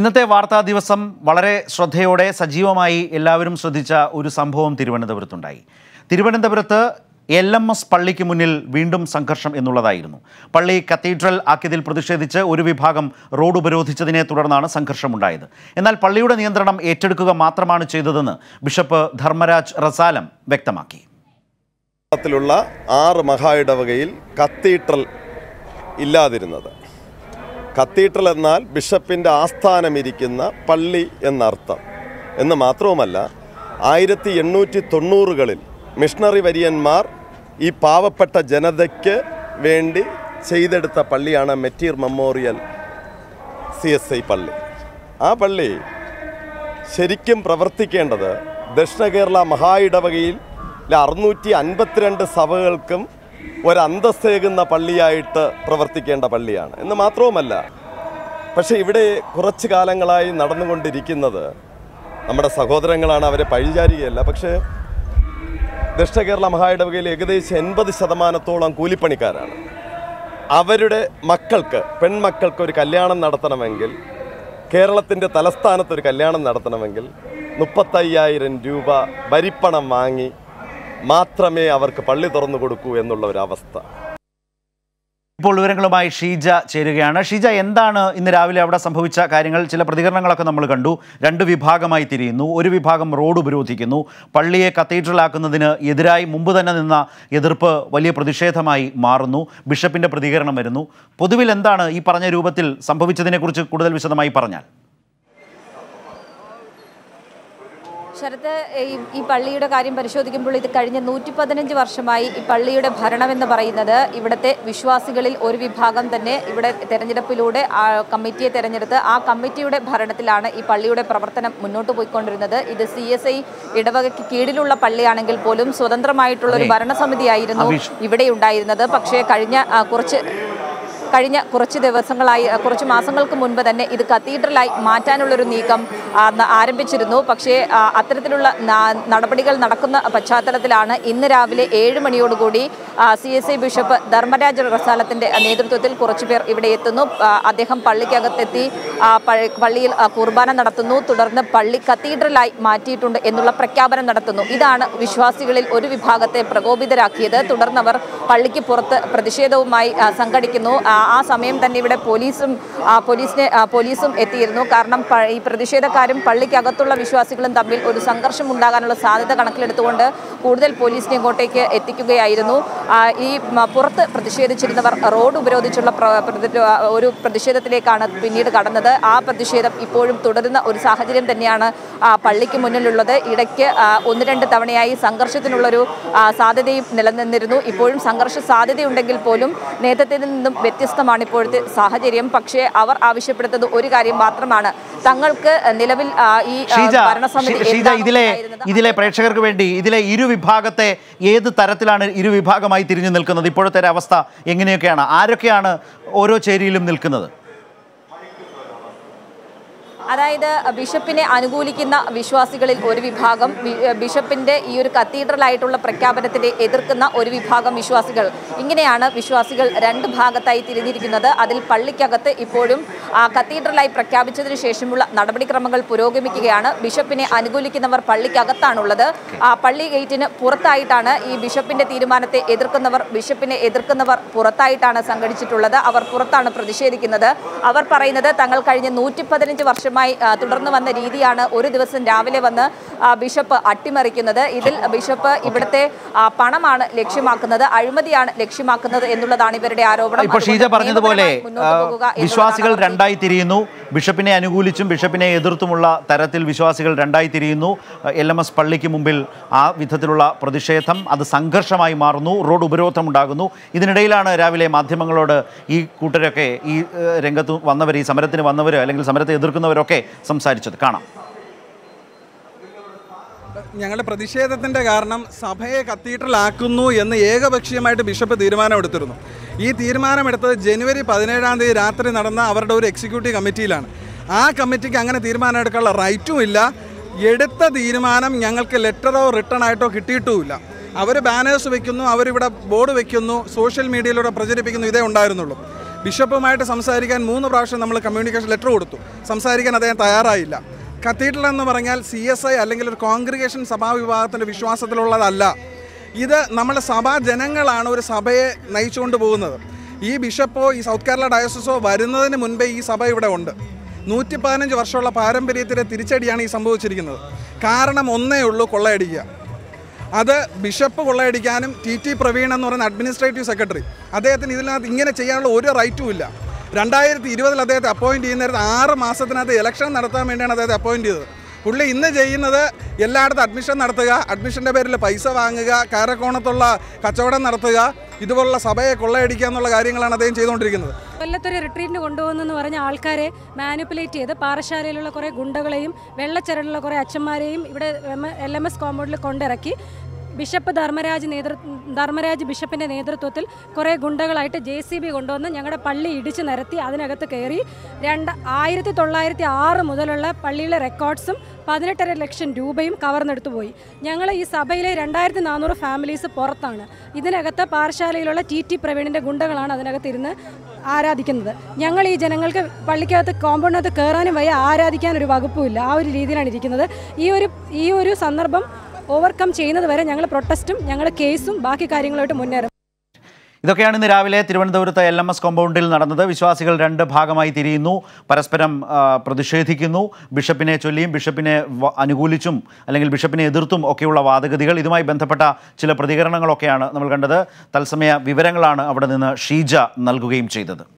ഇന്നത്തെ വാർത്താ ദിവസം വളരെ ശ്രദ്ധയോടെ സജീവമായി എല്ലാവരും ശ്രദ്ധിച്ച ഒരു സംഭവം തിരുവനന്തപുരത്തുണ്ടായി. തിരുവനന്തപുരത്ത് LMS പള്ളിക്ക് മുന്നിൽ വീണ്ടും സംഘർഷം എന്നുള്ളതായിരുന്നു. പള്ളി കത്തീഡ്രൽ ആക്കിയതിൽ പ്രതിഷേധിച്ച് ഒരു വിഭാഗം റോഡ് ഉപരോധിച്ചതിനെ തുടർന്നാണ് സംഘർഷമുണ്ടായത്. എന്നാൽ പള്ളിയുടെ നിയന്ത്രണം ഏറ്റെടുക്കുക മാത്രമാണ് ചെയ്തതെന്ന് ബിഷപ്പ് ധർമ്മരാജ് റസാലം വ്യക്തമാക്കി. ത്തിലുള്ള 6 മഹായിടവകയിൽ കത്തീഡ്രൽ ഇല്ലാതിരുന്നത്, കത്തീഡ്രൽ എന്നാൽ ബിഷപ്പിൻ്റെ ആസ്ഥാനമിരിക്കുന്ന പള്ളി എന്നർത്ഥം എന്ന് മാത്രവുമല്ല, 1890-കളിൽ മിഷണറി വര്യന്മാർ ഈ പാവപ്പെട്ട ജനതയ്ക്ക് വേണ്ടി ചെയ്തെടുത്ത പള്ളിയാണ് മെറ്റീർ മെമ്മോറിയൽ CSI പള്ളി. ആ പള്ളി ശരിക്കും പ്രവർത്തിക്കേണ്ടത് ദക്ഷിണ കേരള മഹായിടവകയിൽ 652 സഭകൾക്കും ഒരന്തസ്സേകുന്ന പള്ളിയായിട്ട് പ്രവർത്തിക്കേണ്ട പള്ളിയാണ് എന്ന് മാത്രവുമല്ല, പക്ഷേ ഇവിടെ കുറച്ച് കാലങ്ങളായി നടന്നുകൊണ്ടിരിക്കുന്നത് നമ്മുടെ സഹോദരങ്ങളാണ്, അവരെ പഴിചാരികയല്ല. പക്ഷേ ദക്ഷിണ കേരള മഹായിടവകയിൽ ഏകദേശം 80% കൂലിപ്പണിക്കാരാണ്. അവരുടെ മക്കൾക്ക്, പെൺമക്കൾക്ക് ഒരു കല്യാണം നടത്തണമെങ്കിൽ, കേരളത്തിൻ്റെ തലസ്ഥാനത്ത് ഒരു കല്യാണം നടത്തണമെങ്കിൽ ₹35,000 വരിപ്പണം വാങ്ങി മാത്രമേ അവർക്ക് പള്ളി തുറന്നു കൊടുക്കൂ എന്നുള്ള ഒരു അവസ്ഥ. ഇപ്പോൾ വിവരങ്ങളുമായി ഷീജ ചേരുകയാണ്. ഷീജ, എന്താണ് ഇന്ന് രാവിലെ അവിടെ സംഭവിച്ച കാര്യങ്ങൾ? ചില പ്രതികരണങ്ങളൊക്കെ നമ്മൾ കണ്ടു. 2 വിഭാഗമായി തിരിയുന്നു. ഒരു വിഭാഗം റോഡ് ഉപരോധിക്കുന്നു. പള്ളിയെ കത്തീഡ്രലാക്കുന്നതിന് എതിരായി മുമ്പ് തന്നെ നിന്ന എതിർപ്പ് വലിയ പ്രതിഷേധമായി മാറുന്നു. ബിഷപ്പിൻ്റെ പ്രതികരണം വരുന്നു. പൊതുവിൽ എന്താണ് ഈ പറഞ്ഞ രൂപത്തിൽ സംഭവിച്ചതിനെക്കുറിച്ച് കൂടുതൽ വിശദമായി പറഞ്ഞാൽ? ശരത്ത്, ഈ പള്ളിയുടെ കാര്യം പരിശോധിക്കുമ്പോൾ ഇത് കഴിഞ്ഞ 115 വർഷമായി ഈ പള്ളിയുടെ ഭരണമെന്ന് പറയുന്നത് ഇവിടുത്തെ വിശ്വാസികളിൽ ഒരു വിഭാഗം തന്നെ ഇവിടെ തെരഞ്ഞെടുപ്പിലൂടെ ആ കമ്മിറ്റിയെ തെരഞ്ഞെടുത്ത് ആ കമ്മിറ്റിയുടെ ഭരണത്തിലാണ് ഈ പള്ളിയുടെ പ്രവർത്തനം മുന്നോട്ട് പോയിക്കൊണ്ടിരുന്നത്. ഇത് CSI ഇടവകയ്ക്ക് കീഴിലുള്ള പള്ളിയാണെങ്കിൽ പോലും സ്വതന്ത്രമായിട്ടുള്ള ഒരു ഭരണസമിതിയായിരുന്നു ഇവിടെ ഉണ്ടായിരുന്നത്. പക്ഷേ കഴിഞ്ഞ കുറച്ച് ദിവസങ്ങളായി, കുറച്ച് മാസങ്ങൾക്ക് മുൻപ് തന്നെ ഇത് കത്തീഡ്രലായി മാറ്റാനുള്ളൊരു നീക്കം ആരംഭിച്ചിരുന്നു. പക്ഷേ അത്തരത്തിലുള്ള നടപടികൾ നടക്കുന്ന പശ്ചാത്തലത്തിലാണ് ഇന്ന് രാവിലെ 7 മണിയോടുകൂടി CSI ബിഷപ്പ് ധർമ്മരാജ് റസാലത്തിൻ്റെ നേതൃത്വത്തിൽ കുറച്ചുപേർ ഇവിടെ എത്തുന്നു. അദ്ദേഹം പള്ളിക്കകത്തെത്തി പള്ളിയിൽ കുർബാന നടത്തുന്നു. തുടർന്ന് പള്ളി കത്തീഡ്രലായി മാറ്റിയിട്ടുണ്ട് എന്നുള്ള പ്രഖ്യാപനം നടത്തുന്നു. ഇതാണ് വിശ്വാസികളിൽ ഒരു വിഭാഗത്തെ പ്രകോപിതരാക്കിയത്. തുടർന്ന് അവർ പള്ളിക്ക് പുറത്ത് പ്രതിഷേധവുമായി സംഘടിക്കുന്നു. ആ സമയം തന്നെ ഇവിടെ പോലീസും എത്തിയിരുന്നു. കാരണം ഈ പ്രതിഷേധക്കാരും പള്ളിക്കകത്തുള്ള വിശ്വാസികളും തമ്മിൽ ഒരു സംഘർഷം ഉണ്ടാകാനുള്ള സാധ്യത കണക്കിലെടുത്തുകൊണ്ട് കൂടുതൽ പോലീസിനെ ഇങ്ങോട്ടേക്ക് എത്തിക്കുകയായിരുന്നു. ഈ പുറത്ത് പ്രതിഷേധിച്ചിരുന്നവർ റോഡ് ഉപരോധിച്ചുള്ള ഒരു പ്രതിഷേധത്തിലേക്കാണ് പിന്നീട് കടന്നത്. ആ പ്രതിഷേധം ഇപ്പോഴും തുടരുന്ന ഒരു സാഹചര്യം തന്നെയാണ് പള്ളിക്ക് മുന്നിലുള്ളത്. ഇടയ്ക്ക് 1-2 തവണയായി സംഘർഷത്തിനുള്ളൊരു സാധ്യതയും നിലനിന്നിരുന്നു. ഇപ്പോഴും സംഘർഷ സാധ്യതയുണ്ടെങ്കിൽ പോലും നേതൃത്വത്തിൽ നിന്നും വ്യത്യസ്തമാണ് ഇപ്പോഴത്തെ സാഹചര്യം. പക്ഷേ അവർ ആവശ്യപ്പെടുന്നത് ഒരു കാര്യം മാത്രമാണ്, തങ്ങൾക്ക് നിലവിൽ ഈ ഇതിലെ പ്രേക്ഷകർക്ക് വേണ്ടി ഇതിലെ ഇരുവിഭാഗത്തെ ഏത് തരത്തിലാണ് ഇരുവിഭാഗമായി തിരിഞ്ഞു നിൽക്കുന്നത്? ഇപ്പോഴത്തെ അവസ്ഥ എങ്ങനെയൊക്കെയാണ്? ആരൊക്കെയാണ് ഓരോ ചേരിയിലും നിൽക്കുന്നത്? അതായത്, ബിഷപ്പിനെ അനുകൂലിക്കുന്ന വിശ്വാസികളിൽ ഒരു വിഭാഗം, ബിഷപ്പിൻ്റെ ഈ ഒരു കത്തീഡ്രലായിട്ടുള്ള പ്രഖ്യാപനത്തിനെ എതിർക്കുന്ന ഒരു വിഭാഗം വിശ്വാസികൾ, ഇങ്ങനെയാണ് വിശ്വാസികൾ 2 ഭാഗത്തായി തിരിഞ്ഞിരിക്കുന്നത്. അതിൽ പള്ളിക്കകത്ത് ഇപ്പോഴും കത്തീഡ്രലായി പ്രഖ്യാപിച്ചതിന് ശേഷമുള്ള നടപടിക്രമങ്ങൾ പുരോഗമിക്കുകയാണ്. ബിഷപ്പിനെ അനുകൂലിക്കുന്നവർ പള്ളിക്കകത്താണുള്ളത്. പള്ളി ഗേറ്റിന് പുറത്തായിട്ടാണ് ഈ ബിഷപ്പിൻ്റെ തീരുമാനത്തെ എതിർക്കുന്നവർ, പുറത്തായിട്ടാണ് സംഘടിച്ചിട്ടുള്ളത്. അവർ പുറത്താണ് പ്രതിഷേധിക്കുന്നത്. അവർ പറയുന്നത് തങ്ങൾ കഴിഞ്ഞ 115 വർഷം തുടർന്ന് വന്ന രീതിയാണ് ഒരു ദിവസം രാവിലെ വന്ന് ബിഷപ്പ് അട്ടിമറിക്കുന്നത്. ഇതിൽ ബിഷപ്പ് ഇവിടുത്തെ പണമാണ് ലക്ഷ്യമാക്കുന്നത്, അഴിമതിയാണ് ലക്ഷ്യമാക്കുന്നത് എന്നുള്ളതാണ് ഇവരുടെ ആരോപണം. ഇപ്പോൾ ഷീജ പറഞ്ഞതുപോലെ വിശ്വാസികൾ 2 തിരിയുന്നു. ബിഷപ്പിനെ അനുകൂലിച്ചും ബിഷപ്പിനെ എതിർത്തുമുള്ള തരത്തിൽ വിശ്വാസികൾ 2 തിരിയുന്നു. LMS പള്ളിക്ക് മുമ്പിൽ ആ വിധത്തിലുള്ള പ്രതിഷേധം അത് സംഘർഷമായി മാറുന്നു. റോഡ് ഉപരോധം ഉണ്ടാകുന്നു. ഇതിനിടയിലാണ് രാവിലെ മാധ്യമങ്ങളോട് ഈ കൂട്ടരൊക്കെ, ഈ രംഗത്ത് വന്നവർ, ഈ സമരത്തിന് വന്നവർ അല്ലെങ്കിൽ സമരത്തെ എതിർക്കുന്നവരൊക്കെ സംസാരിച്ചത് കാണാം. ഞങ്ങളുടെ പ്രതിഷേധത്തിൻ്റെ കാരണം സഭയെ കത്തീഡ്രലാക്കുന്നു എന്ന് ഏകപക്ഷീയമായിട്ട് ബിഷപ്പ് തീരുമാനമെടുത്തിരുന്നു. ഈ തീരുമാനമെടുത്തത് ജനുവരി 17-ാം തീയതി രാത്രി നടന്ന അവരുടെ ഒരു എക്സിക്യൂട്ടീവ് കമ്മിറ്റിയിലാണ്. ആ കമ്മിറ്റിക്ക് അങ്ങനെ തീരുമാനം എടുക്കാനുള്ള റൈറ്റും ഇല്ല. എടുത്ത തീരുമാനം ഞങ്ങൾക്ക് ലെറ്ററോ റിട്ടേൺ ആയിട്ടോ കിട്ടിയിട്ടുമില്ല. അവർ ബാനേഴ്സ് വയ്ക്കുന്നു, അവരിവിടെ ബോർഡ് വയ്ക്കുന്നു, സോഷ്യൽ മീഡിയയിലൂടെ പ്രചരിപ്പിക്കുന്നു, ഇതേ ഉണ്ടായിരുന്നുള്ളൂ. ബിഷപ്പുമായിട്ട് സംസാരിക്കാൻ 3 പ്രാവശ്യം നമ്മൾ കമ്മ്യൂണിക്കേഷൻ ലെറ്റർ കൊടുത്തു. സംസാരിക്കാൻ അദ്ദേഹം തയ്യാറായില്ല. കത്തീഡ്രൽ എന്ന് പറഞ്ഞാൽ CSI അല്ലെങ്കിൽ ഒരു കോൺഗ്രിഗേഷൻ സഭാവിഭാഗത്തിൻ്റെ വിശ്വാസത്തിലുള്ളതല്ല. ഇത് നമ്മുടെ സഭാ ജനങ്ങളാണ് ഒരു സഭയെ നയിച്ചുകൊണ്ട് പോകുന്നത്. ഈ ബിഷപ്പോ ഈ സൗത്ത് കേരള ഡയസസോ വരുന്നതിന് മുൻപേ ഈ സഭ ഇവിടെ ഉണ്ട്. 115 വർഷമുള്ള പാരമ്പര്യത്തിൻ്റെ തിരിച്ചടിയാണ് ഈ സംഭവിച്ചിരിക്കുന്നത്. കാരണം ഒന്നേ ഉള്ളൂ, കൊള്ളയടിക്കുക. അത് ബിഷപ്പ് കൊള്ളയടിക്കാനും TT പ്രവീൺ എന്ന് പറയുന്ന അഡ്മിനിസ്ട്രേറ്റീവ് സെക്രട്ടറി അദ്ദേഹത്തിന് ഇതിനകത്ത് ഇങ്ങനെ ചെയ്യാനുള്ള ഒരു റൈറ്റും ഇല്ല. 2020 അദ്ദേഹത്തെ അപ്പോയിൻറ്റ് ചെയ്യുന്ന നേരത്തെ 6 മാസത്തിനകത്ത് ഇലക്ഷൻ നടത്താൻ വേണ്ടിയാണ് അദ്ദേഹത്തെ അപ്പോയിൻറ്റ് ചെയ്തത്. പുള്ളി ഇന്ന് ചെയ്യുന്നത് എല്ലായിടത്തും അഡ്മിഷൻ നടത്തുക, അഡ്മിഷൻ്റെ പേരിൽ പൈസ വാങ്ങുക, കാരക്കോണത്തുള്ള കച്ചവടം നടത്തുക, ഇതുപോലുള്ള സഭയെ കൊള്ളയടിക്കുക എന്നുള്ള കാര്യങ്ങളാണ് അദ്ദേഹം ചെയ്തുകൊണ്ടിരിക്കുന്നത്. കൊല്ലത്തൊരു റിട്രീറ്റിന് കൊണ്ടുപോകുന്നെന്ന് പറഞ്ഞ ആൾക്കാരെ മാനിപ്പുലേറ്റ് ചെയ്ത് പാറശാലയിലുള്ള കുറേ ഗുണ്ടകളെയും വെള്ളച്ചരടുള്ള കുറേ അച്ഛന്മാരെയും ഇവിടെ LMS കോമ്പൗണ്ടിൽ കൊണ്ടിറക്കി ബിഷപ്പ് ധർമ്മരാജ് ബിഷപ്പിൻ്റെ നേതൃത്വത്തിൽ കുറേ ഗുണ്ടകളായിട്ട് JCB കൊണ്ടുവന്ന് ഞങ്ങളുടെ പള്ളി ഇടിച്ചു നിരത്തി അതിനകത്ത് കയറി 1906 മുതലുള്ള പള്ളിയിലെ റെക്കോർഡ്സും 18.5 ലക്ഷം രൂപയും കവർന്നെടുത്തു പോയി. ഞങ്ങൾ ഈ സഭയിലെ 2400 ഫാമിലീസ് പുറത്താണ്. ഇതിനകത്ത് പാറശാലയിലുള്ള TT പ്രവീണിൻ്റെ ഗുണ്ടകളാണ് അതിനകത്ത് ഇരുന്ന് ആരാധിക്കുന്നത്. ഞങ്ങൾ ഈ ജനങ്ങൾക്ക് പള്ളിക്കകത്ത് കോമ്പൗണ്ടിനകത്ത് കയറാനും വയ്യ, ആരാധിക്കാൻ ഒരു വകുപ്പുമില്ല. ആ ഒരു രീതിയിലാണ് ഇരിക്കുന്നത്. ഈ ഒരു സന്ദർഭം ഓവർകം ചെയ്യുന്നത് വരെ ഞങ്ങൾ പ്രൊട്ടസ്റ്റും ഞങ്ങൾ കേസും ബാക്കി കാര്യങ്ങളായിട്ട് മുന്നേറും. ഇതൊക്കെയാണ് ഇന്ന് രാവിലെ തിരുവനന്തപുരത്ത് LMS കോമ്പൗണ്ടിൽ നടന്നത്. വിശ്വാസികൾ 2 ഭാഗമായി തിരിയുന്നു, പരസ്പരം പ്രതിഷേധിക്കുന്നു. ബിഷപ്പിനെ ചൊല്ലിയും ബിഷപ്പിനെ അനുകൂലിച്ചും അല്ലെങ്കിൽ ബിഷപ്പിനെ എതിർത്തും ഒക്കെയുള്ള വാദഗതികൾ, ഇതുമായി ബന്ധപ്പെട്ട ചില പ്രതികരണങ്ങളൊക്കെയാണ് നമ്മൾ കണ്ടത്. തത്സമയ വിവരങ്ങളാണ് അവിടെ നിന്ന് ഷീജ നൽകുകയും ചെയ്തത്.